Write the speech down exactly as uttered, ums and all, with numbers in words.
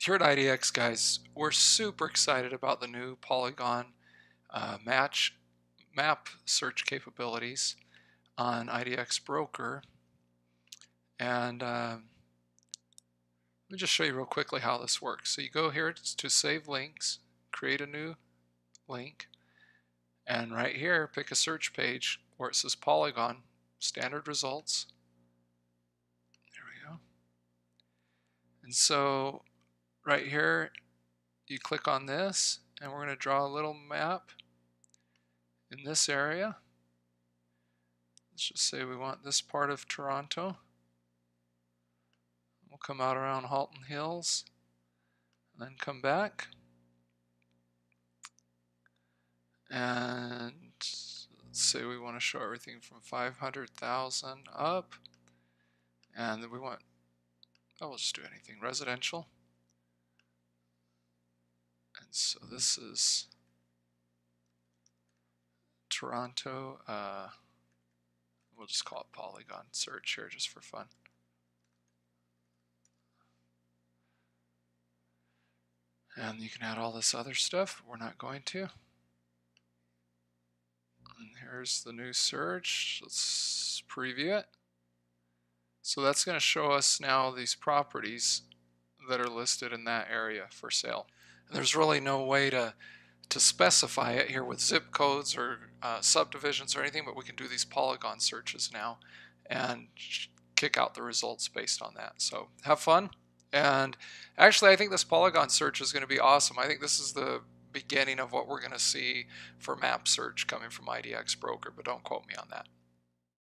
Here at I D X, guys, we're super excited about the new Polygon uh, match map search capabilities on I D X Broker. And uh, let me just show you real quickly how this works. So you go here to Save Links, create a new link, and right here, pick a search page where it says Polygon, standard results. There we go. And so right here, you click on this, and we're going to draw a little map in this area. Let's just say we want this part of Toronto. We'll come out around Halton Hills and then come back. And let's say we want to show everything from five hundred thousand up. And then we want, oh, we'll just do anything residential. And so this is Toronto. Uh, we'll just call it Polygon Search here just for fun. And you can add all this other stuff. We're not going to. And here's the new search. Let's preview it. So that's going to show us now these properties that are listed in that area for sale. And there's really no way to, to specify it here with zip codes or uh, subdivisions or anything, but we can do these polygon searches now and kick out the results based on that. So have fun. And actually, I think this Polygon search is going to be awesome. I think this is the beginning of what we're going to see for map search coming from I D X Broker, but don't quote me on that.